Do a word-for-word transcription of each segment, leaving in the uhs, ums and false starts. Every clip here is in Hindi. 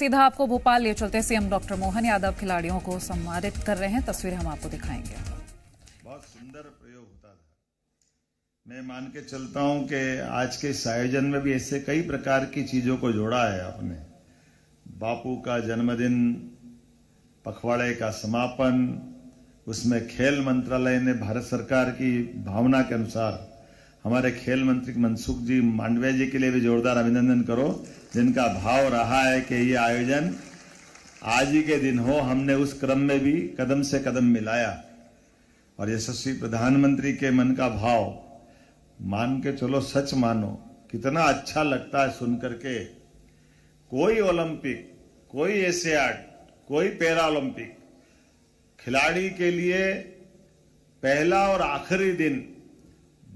सीधा आपको भोपाल ले चलते। सीएम डॉक्टर मोहन यादव खिलाड़ियों को सम्मानित कर रहे हैं, तस्वीरें हम आपको दिखाएंगे। बहुत सुंदर प्रयोग होता था। मैं मान के चलता हूं कि आज के इस आयोजन में भी ऐसे कई प्रकार की चीजों को जोड़ा है आपने। बापू का जन्मदिन, पखवाड़े का समापन, उसमें खेल मंत्रालय ने भारत सरकार की भावना के अनुसार हमारे खेल मंत्री मनसुख जी मांडविया जी के लिए भी जोरदार अभिनंदन करो, जिनका भाव रहा है कि ये आयोजन आज ही के दिन हो। हमने उस क्रम में भी कदम से कदम मिलाया और यशस्वी प्रधानमंत्री के मन का भाव मान के चलो, सच मानो कितना अच्छा लगता है सुनकर के। कोई ओलंपिक, कोई एशियाड, कोई पैरा ओलंपिक खिलाड़ी के लिए पहला और आखिरी दिन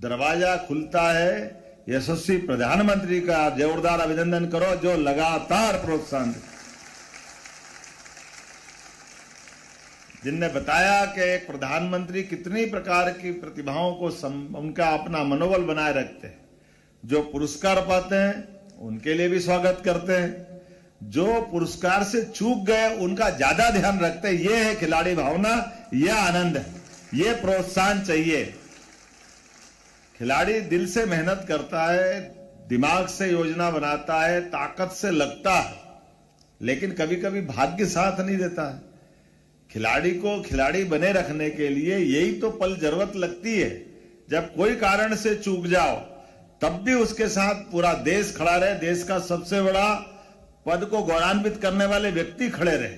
दरवाजा खुलता है। यशस्वी प्रधानमंत्री का जोरदार अभिनंदन करो, जो लगातार प्रोत्साहन, जिनने बताया कि एक प्रधानमंत्री कितनी प्रकार की प्रतिभाओं को सम, उनका अपना मनोबल बनाए रखते हैं। जो पुरस्कार पाते हैं उनके लिए भी स्वागत करते हैं, जो पुरस्कार से चूक गए उनका ज्यादा ध्यान रखते हैं। ये है खिलाड़ी भावना, यह आनंद है, ये प्रोत्साहन चाहिए। खिलाड़ी दिल से मेहनत करता है, दिमाग से योजना बनाता है, ताकत से लगता है, लेकिन कभी कभी भाग्य साथ नहीं देता है। खिलाड़ी को खिलाड़ी बने रखने के लिए यही तो पल जरूरत लगती है। जब कोई कारण से चूक जाओ तब भी उसके साथ पूरा देश खड़ा रहे, देश का सबसे बड़ा पद को गौरवान्वित करने वाले व्यक्ति खड़े रहे।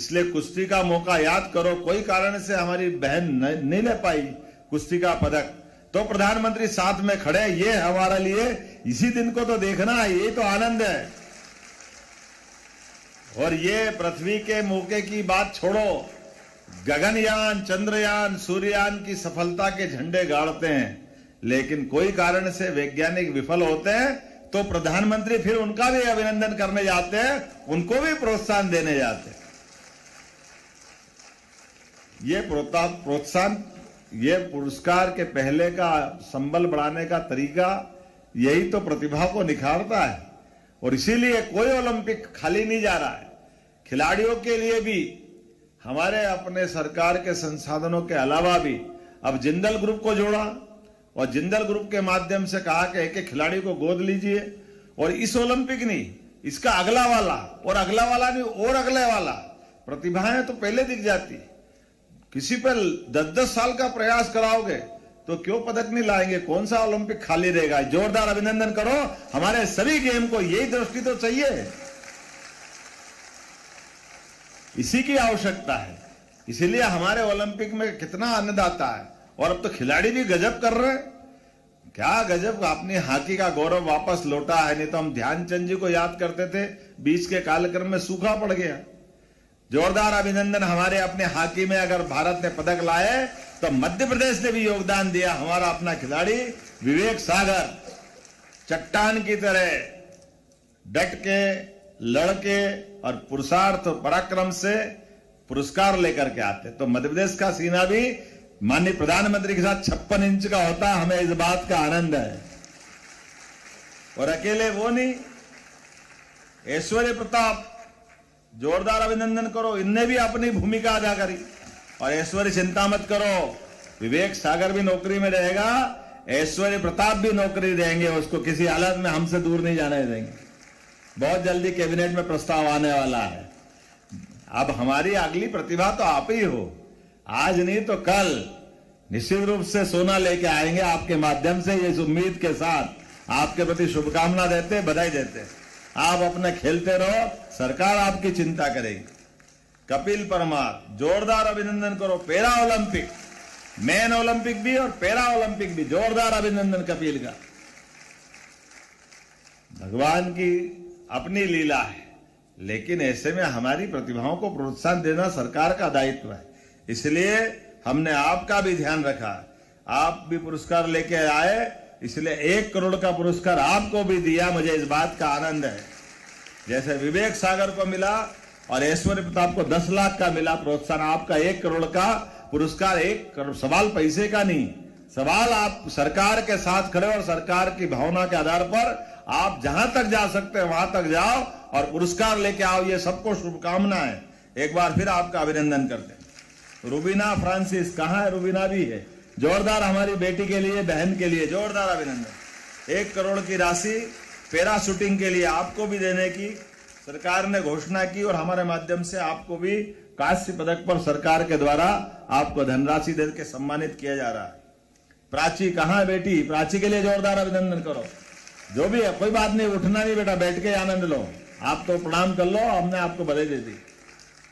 इसलिए कुश्ती का मौका याद करो, कोई कारण से हमारी बहन नहीं ले पाई कुश्ती का पदक तो प्रधानमंत्री साथ में खड़े, ये हमारे लिए इसी दिन को तो देखना है, ये तो आनंद है। और ये पृथ्वी के मौके की बात छोड़ो, गगनयान, चंद्रयान, सूर्ययान की सफलता के झंडे गाड़ते हैं, लेकिन कोई कारण से वैज्ञानिक विफल होते हैं तो प्रधानमंत्री फिर उनका भी अभिनंदन करने जाते हैं, उनको भी प्रोत्साहन देने जाते हैं। ये प्रोत्साहन, ये पुरस्कार के पहले का संबल बढ़ाने का तरीका, यही तो प्रतिभा को निखारता है। और इसीलिए कोई ओलंपिक खाली नहीं जा रहा है। खिलाड़ियों के लिए भी हमारे अपने सरकार के संसाधनों के अलावा भी अब जिंदल ग्रुप को जोड़ा और जिंदल ग्रुप के माध्यम से कहा कि एक एक खिलाड़ी को गोद लीजिए और इस ओलंपिक नहीं, इसका अगला वाला और अगला वाला नहीं और अगले वाला। प्रतिभाएं तो पहले दिख जाती है। किसी पर दस दस साल का प्रयास कराओगे तो क्यों पदक नहीं लाएंगे? कौन सा ओलंपिक खाली रहेगा? जोरदार अभिनंदन करो। हमारे सभी गेम को यही दृष्टि तो चाहिए, इसी की आवश्यकता है। इसीलिए हमारे ओलंपिक में कितना आनंद आता है। और अब तो खिलाड़ी भी गजब कर रहे हैं, क्या गजब अपनी हॉकी का गौरव वापस लौटा है। नहीं तो हम ध्यानचंद जी को याद करते थे, बीच के कालक्रम में सूखा पड़ गया। जोरदार अभिनंदन। हमारे अपने हॉकी में अगर भारत ने पदक लाए तो मध्य प्रदेश ने भी योगदान दिया। हमारा अपना खिलाड़ी विवेक सागर चट्टान की तरह डट के, लड़के और पुरुषार्थ और पराक्रम से पुरस्कार लेकर के आते। तो मध्य प्रदेश का सीना भी माननीय प्रधानमंत्री के साथ छप्पन इंच का होता। हमें इस बात का आनंद है। और अकेले वो नहीं, ऐश्वर्य प्रताप जोरदार अभिनंदन करो, इनने भी अपनी भूमिका अदा करी। और ऐश्वर्य चिंता मत करो, विवेक सागर भी नौकरी में रहेगा, ऐश्वर्य प्रताप भी नौकरी रहेंगे, उसको किसी हालत में हमसे दूर नहीं जाने देंगे। बहुत जल्दी कैबिनेट में प्रस्ताव आने वाला है। अब हमारी अगली प्रतिभा तो आप ही हो। आज नहीं तो कल निश्चित रूप से सोना लेके आएंगे आपके माध्यम से। इस उम्मीद के साथ आपके प्रति शुभकामना देते, बधाई देते। आप अपने खेलते रहो, सरकार आपकी चिंता करेगी। कपिल परमार जोरदार अभिनंदन करो। पैरा ओलंपिक, मेन ओलंपिक भी और पैरा ओलंपिक भी, जोरदार अभिनंदन कपिल का। भगवान की अपनी लीला है, लेकिन ऐसे में हमारी प्रतिभाओं को प्रोत्साहन देना सरकार का दायित्व है। इसलिए हमने आपका भी ध्यान रखा, आप भी पुरस्कार लेके आए, इसलिए एक करोड़ का पुरस्कार आपको भी दिया। मुझे इस बात का आनंद है। जैसे विवेक सागर को मिला और ऐश्वर्य प्रताप को दस लाख का मिला प्रोत्साहन, आपका एक करोड़ का पुरस्कार। एक करोड़ सवाल पैसे का नहीं, सवाल आप सरकार के साथ खड़े और सरकार की भावना के आधार पर आप जहां तक जा सकते हैं वहां तक जाओ और पुरस्कार लेके आओ, ये सबको शुभकामनाएं। एक बार फिर आपका अभिनंदन करते हैं। रूबीना फ्रांसिस कहाँ है? रूबीना भी है, जोरदार हमारी बेटी के लिए, बहन के लिए जोरदार अभिनंदन। एक करोड़ की राशि पैराशूटिंग के लिए आपको भी देने की सरकार ने घोषणा की और हमारे माध्यम से आपको भी कांस्य पदक पर सरकार के द्वारा आपको धनराशि दे के सम्मानित किया जा रहा है। प्राची कहाँ है बेटी? प्राची के लिए जोरदार अभिनंदन करो। जो भी है कोई बात नहीं, उठना नहीं बेटा, बैठ के आनंद लो। आप तो प्रणाम कर लो, हमने आपको बधाई दे दी,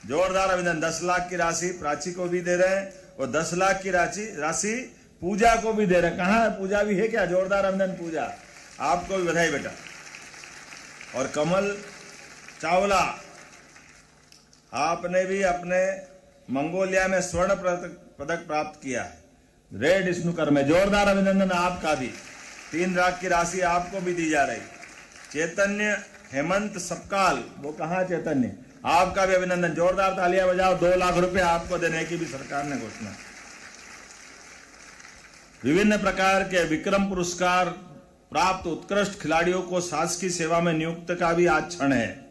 जोरदार अभिनंदन। दस लाख की राशि प्राची को भी दे रहे हैं और दस लाख की राशि राशि पूजा को भी दे रहे हैं। कहाँ है पूजा? भी है क्या? जोरदार अभिनंदन पूजा, आपको भी बधाई बेटा। और कमल चावला, आपने भी अपने मंगोलिया में स्वर्ण पदक प्राप्त किया है रेड स्नूकर में, जोरदार अभिनंदन आपका भी। तीन लाख की राशि आपको भी दी जा रही। चैतन्य हेमंत सपकाल, वो कहाँ चैतन्य? आपका भी अभिनंदन, जोरदार तालियां बजाओ। दो लाख रुपए आपको देने की भी सरकार ने घोषणा। विभिन्न प्रकार के विक्रम पुरस्कार प्राप्त उत्कृष्ट खिलाड़ियों को शासकीय सेवा में नियुक्त का भी आज क्षण है।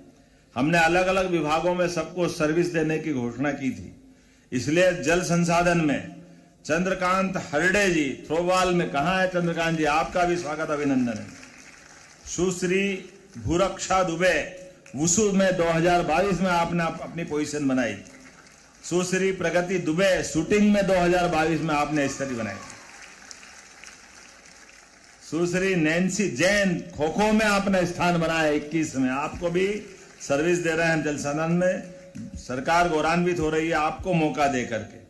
हमने अलग अलग विभागों में सबको सर्विस देने की घोषणा की थी, इसलिए जल संसाधन में चंद्रकांत हरडे जी थ्रोवाल में, कहाँ है चंद्रकांत जी? आपका भी स्वागत अभिनंदन है। सुश्री भूरक्षा दुबे वुसु में दो हज़ार बाईस में आपने अपनी पोजीशन बनाई। सुश्री प्रगति दुबे शूटिंग में दो हज़ार बाईस में आपने स्थिति बनाई। सुश्री नैंसी जैन खो खो में आपने स्थान बनाया इक्कीस में, आपको भी सर्विस दे रहे हैं। जल संसाधन में सरकार गौरवान्वित हो रही है आपको मौका दे करके।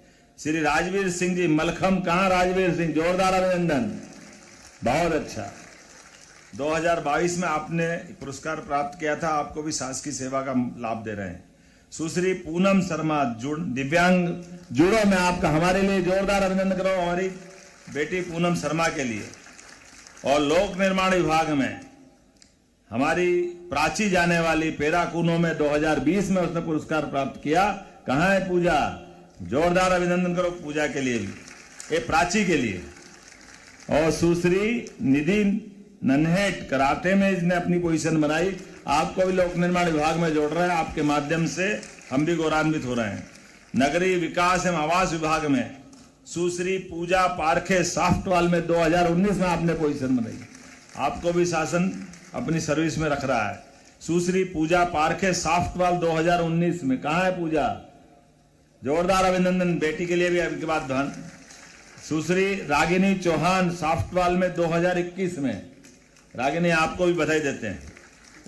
श्री राजवीर सिंह जी मलखम, कहाँ राजवीर सिंह? जोरदार अभिनंदन, बहुत अच्छा। दो हज़ार बाईस में आपने पुरस्कार प्राप्त किया था, आपको भी शासकीय सेवा का लाभ दे रहे हैं। सुश्री पूनम शर्मा दिव्यांग जुड़ो में, आपका हमारे लिए जोरदार अभिनंदन करो, हमारी बेटी पूनम शर्मा के लिए। और लोक निर्माण विभाग में हमारी प्राची जाने वाली पेराकूनो में दो हज़ार बीस में उसने पुरस्कार प्राप्त किया। कहाँ है पूजा? जोरदार अभिनंदन करो पूजा के लिए भी, ये प्राची के लिए। और सुश्री निधि नन्हे कराटे में इसने अपनी पोजीशन बनाई, आपको भी लोक निर्माण विभाग में जोड़ रहे हैं। आपके माध्यम से हम भी गौरवान्वित हो रहे हैं। नगरीय विकास एवं आवास विभाग में सुश्री पूजा पार्खे साफ्टवाल में दो हज़ार उन्नीस में आपने पोजीशन बनाई, आपको भी शासन अपनी सर्विस में रख रहा है। सुश्री पूजा पार्खे साफ्टवाल दो हज़ार उन्नीस में, कहाँ है पूजा? जोरदार अभिनंदन, बेटी के लिए भी अभी के बाद धन। सुश्री रागिनी चौहान साफ्टवाल में दो हज़ार इक्कीस में, रागिनी आपको भी बधाई देते हैं।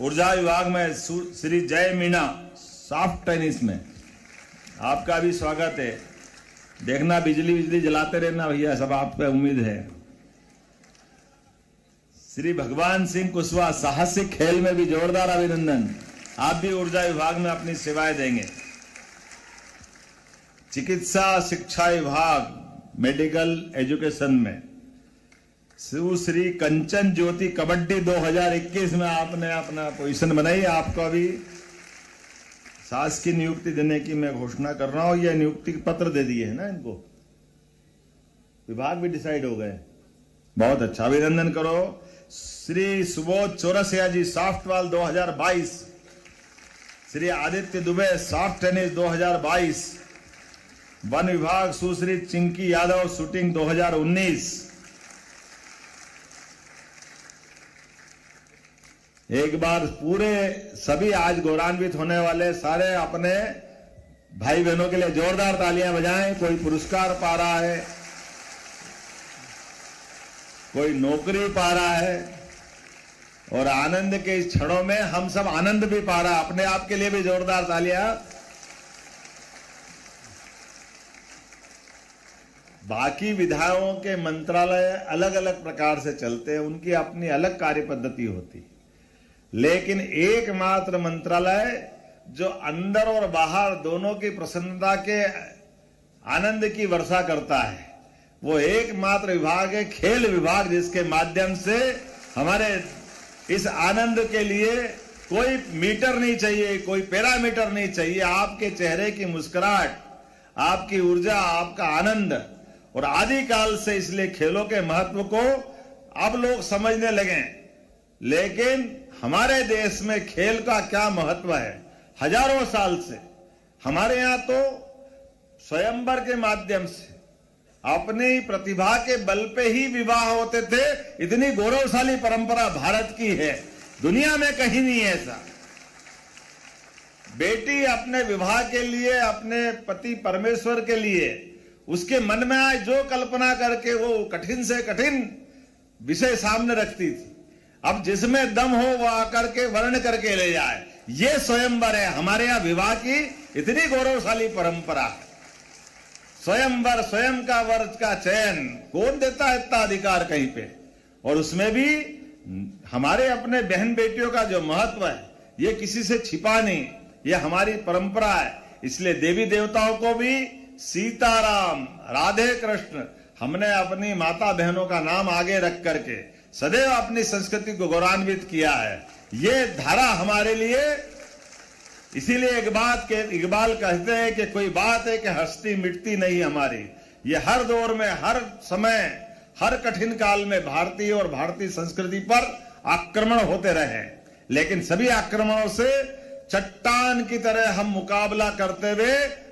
ऊर्जा विभाग में श्री जय मीना सॉफ्ट टेनिस में, आपका भी स्वागत है। देखना बिजली बिजली जलाते रहना भैया, सब आप पे उम्मीद है। श्री भगवान सिंह कुशवाहा साहसिक खेल में भी जोरदार अभिनंदन, आप भी ऊर्जा विभाग में अपनी सेवाएं देंगे। चिकित्सा शिक्षा विभाग मेडिकल एजुकेशन में श्री कंचन ज्योति कबड्डी दो हज़ार इक्कीस में आपने अपना पोजीशन बनाई, आपको भी सास की नियुक्ति देने की मैं घोषणा कर रहा हूं। यह नियुक्ति पत्र दे दिए है ना इनको, विभाग भी डिसाइड हो गए, बहुत अच्छा अभिनंदन करो। श्री सुबोध चौरसिया जी सॉफ्टबॉल दो हज़ार बाईस, श्री आदित्य दुबे सॉफ्ट टेनिस दो हज़ार बाईस, वन विभाग सुश्री चिंकी यादव शूटिंग दो हज़ार उन्नीस। एक बार पूरे सभी आज गौरवान्वित होने वाले सारे अपने भाई बहनों के लिए जोरदार तालियां बजाएं। कोई पुरस्कार पा रहा है, कोई नौकरी पा रहा है, और आनंद के इस क्षणों में हम सब आनंद भी पा रहा है, अपने आप के लिए भी जोरदार तालियां। बाकी विधायकों के मंत्रालय अलग अलग प्रकार से चलते हैं, उनकी अपनी अलग कार्य पद्धति होती है, लेकिन एकमात्र मंत्रालय जो अंदर और बाहर दोनों की प्रसन्नता के आनंद की वर्षा करता है, वो एकमात्र विभाग है खेल विभाग, जिसके माध्यम से हमारे इस आनंद के लिए कोई मीटर नहीं चाहिए, कोई पैरामीटर नहीं चाहिए। आपके चेहरे की मुस्कुराहट, आपकी ऊर्जा, आपका आनंद, और आदिकाल से इसलिए खेलों के महत्व को अब लोग समझने लगे। लेकिन हमारे देश में खेल का क्या महत्व है, हजारों साल से हमारे यहाँ तो स्वयंवर के माध्यम से अपनी प्रतिभा के बल पे ही विवाह होते थे। इतनी गौरवशाली परंपरा भारत की है, दुनिया में कहीं नहीं है ऐसा। बेटी अपने विवाह के लिए अपने पति परमेश्वर के लिए उसके मन में आए जो कल्पना करके वो कठिन से कठिन विषय सामने रखती थी। अब जिसमें दम हो वो आकर के वर्ण करके ले जाए, ये स्वयंवर है। हमारे यहाँ विवाह की इतनी गौरवशाली परंपरा है। स्वयंवर, स्वयं का वर्ज का चयन कौन देता है इतना अधिकार कहीं पे? और उसमें भी हमारे अपने बहन बेटियों का जो महत्व है ये किसी से छिपा नहीं, ये हमारी परंपरा है। इसलिए देवी देवताओं को भी सीताराम, राधे कृष्ण, हमने अपनी माता बहनों का नाम आगे रख करके सदैव अपनी संस्कृति को गौरवान्वित किया है। ये धारा हमारे लिए, इसीलिए एक बात के इकबाल कहते हैं कि कोई बात है कि हस्ती मिटती नहीं हमारी। ये हर दौर में, हर समय, हर कठिन काल में भारतीय और भारतीय संस्कृति पर आक्रमण होते रहे, लेकिन सभी आक्रमणों से चट्टान की तरह हम मुकाबला करते हुए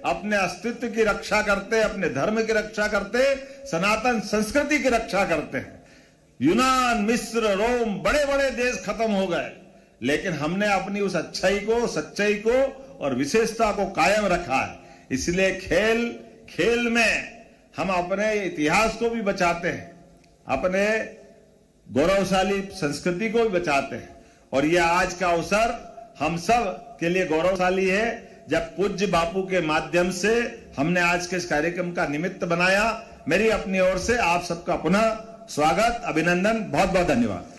अपने अस्तित्व की रक्षा करते, अपने धर्म की रक्षा करते, सनातन संस्कृति की रक्षा करते हैं। यूनान, मिस्र, रोम, बड़े बड़े देश खत्म हो गए, लेकिन हमने अपनी उस अच्छाई को, सच्चाई को और विशेषता को कायम रखा है। इसलिए खेल खेल में हम अपने इतिहास को भी बचाते हैं, अपने गौरवशाली संस्कृति को भी बचाते हैं। और यह आज का अवसर हम सब के लिए गौरवशाली है, जब पूज्य बापू के माध्यम से हमने आज के इस कार्यक्रम का निमित्त बनाया। मेरी अपनी ओर से आप सबका पुनः स्वागत, अभिनंदन, बहुत बहुत धन्यवाद।